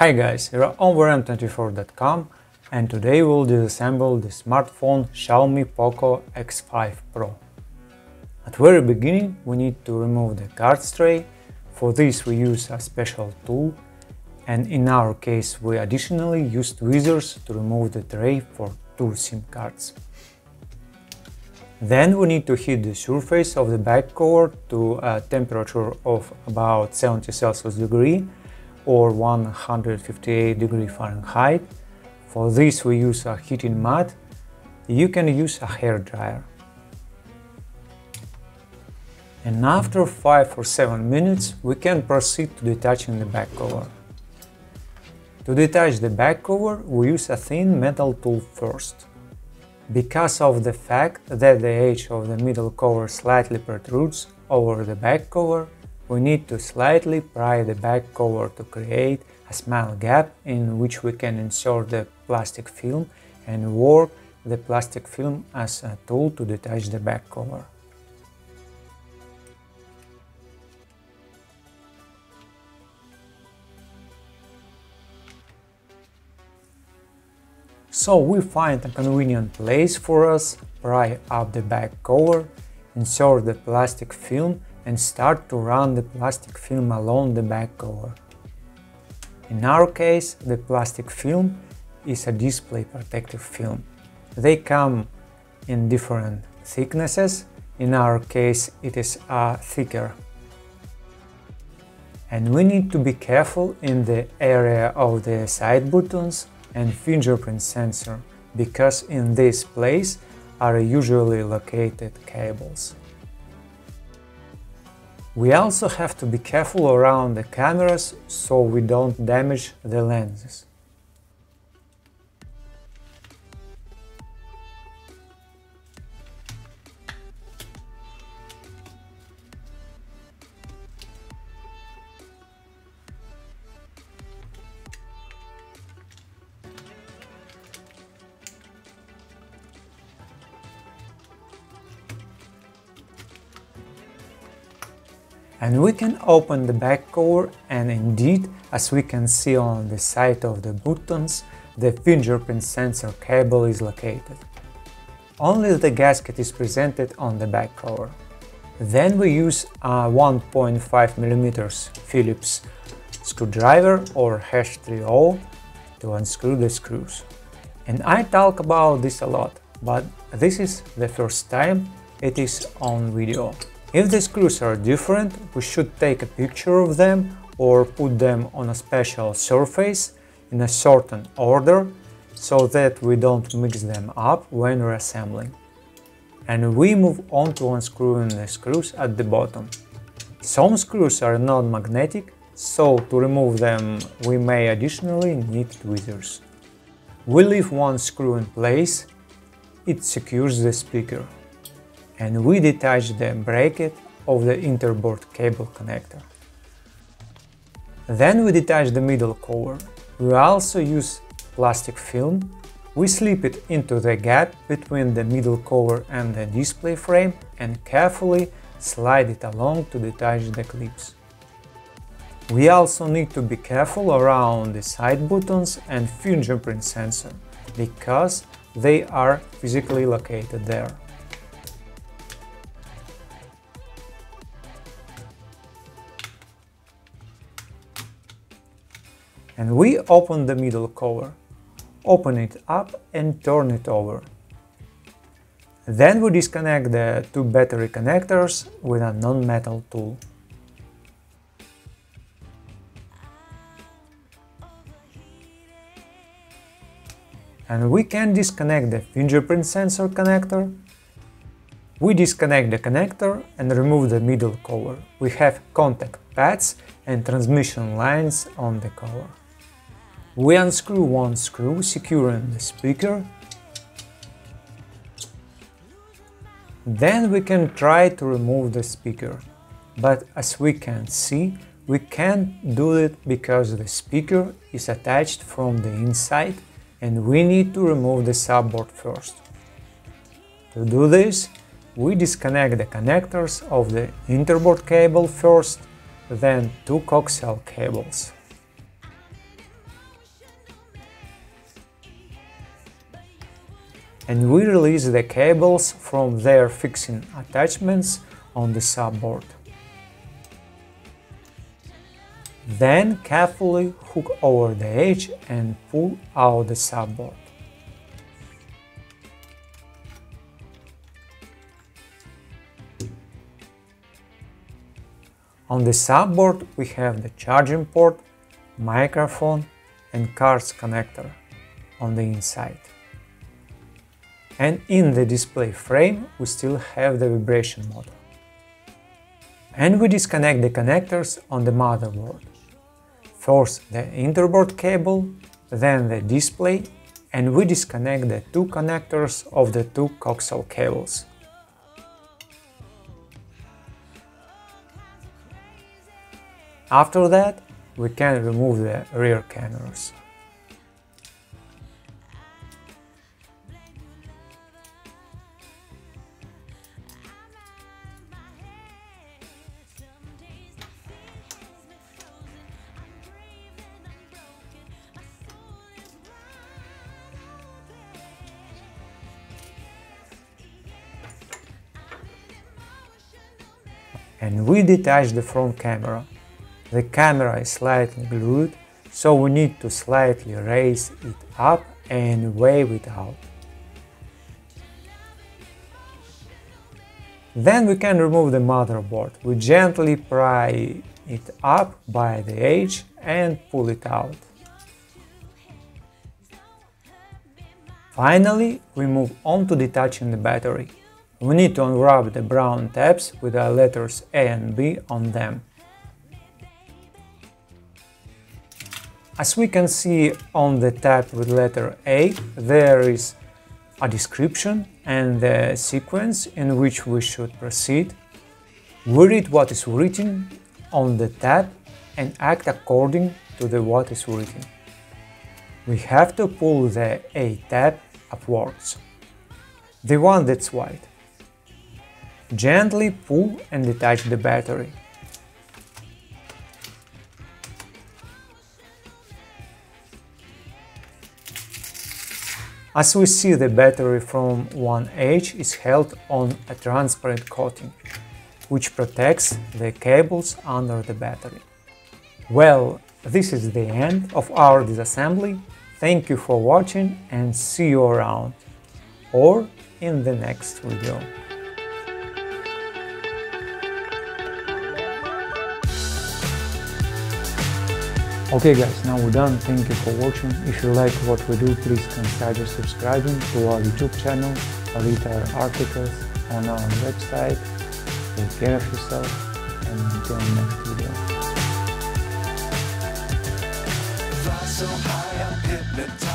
Hi guys, we are on VRM24.com and today we will disassemble the smartphone Xiaomi POCO X5 Pro. At the very beginning we need to remove the card tray. For this we use a special tool, and in our case we additionally used tweezers to remove the tray for two SIM cards. Then we need to heat the surface of the back cover to a temperature of about 70 Celsius degree or 158 degree Fahrenheit. For this we use a heating mat. You can use a hair dryer. And after 5 or 7 minutes we can proceed to detaching the back cover. To detach the back cover we use a thin metal tool first. Because of the fact that the edge of the middle cover slightly protrudes over the back cover, we need to slightly pry the back cover to create a small gap in which we can insert the plastic film and work the plastic film as a tool to detach the back cover. So we find a convenient place for us, pry up the back cover, insert the plastic film and start to run the plastic film along the back cover. In our case, the plastic film is a display protective film. They come in different thicknesses. In our case, it is thicker. And we need to be careful in the area of the side buttons and fingerprint sensor, because in this place are usually located cables. We also have to be careful around the cameras, so we don't damage the lenses. And we can open the back cover, and indeed, as we can see on the side of the buttons, the fingerprint sensor cable is located. Only the gasket is presented on the back cover. Then we use a 1.5mm Phillips screwdriver or H3O to unscrew the screws. And I talk about this a lot, but this is the first time it is on video. If the screws are different, we should take a picture of them or put them on a special surface in a certain order, so that we don't mix them up when reassembling. And we move on to unscrewing the screws at the bottom. Some screws are non-magnetic, so to remove them we may additionally need tweezers. We leave one screw in place, it secures the speaker. And we detach the bracket of the interboard cable connector. Then we detach the middle cover. We also use plastic film. We slip it into the gap between the middle cover and the display frame and carefully slide it along to detach the clips. We also need to be careful around the side buttons and fingerprint sensor, because they are physically located there. And we open the middle cover, open it up and turn it over. Then we disconnect the two battery connectors with a non-metal tool. And we can disconnect the fingerprint sensor connector. We disconnect the connector and remove the middle cover. We have contact pads and transmission lines on the cover. We unscrew one screw, securing the speaker. Then we can try to remove the speaker, but as we can see, we can't do it because the speaker is attached from the inside and we need to remove the subboard first. To do this, we disconnect the connectors of the interboard cable first, then two coaxial cables. and we release the cables from their fixing attachments on the subboard. Then carefully hook over the edge and pull out the subboard. On the subboard we have the charging port, microphone and cards connector on the inside. And in the display frame we still have the vibration motor. And we disconnect the connectors on the motherboard. First the interboard cable, then the display, and we disconnect the two connectors of the two coaxial cables. After that, we can remove the rear cameras. And we detach the front camera. The camera is slightly glued, so we need to slightly raise it up and wave it out. Then we can remove the motherboard. We gently pry it up by the edge and pull it out. Finally, we move on to detaching the battery. We need to unwrap the brown tabs with the letters A and B on them. As we can see on the tab with letter A, there is a description and the sequence in which we should proceed. We read what is written on the tab and act according to what is written. We have to pull the A tab upwards, the one that's white. Gently pull and detach the battery. As we see, the battery from one edge is held on a transparent coating, which protects the cables under the battery. Well, this is the end of our disassembly. Thank you for watching and see you around or in the next video. Okay guys, now we're done. Thank you for watching. If you like what we do, please consider subscribing to our YouTube channel, our articles on our website. Take care of yourself and until next video. Fly so high, I'm hypnotized.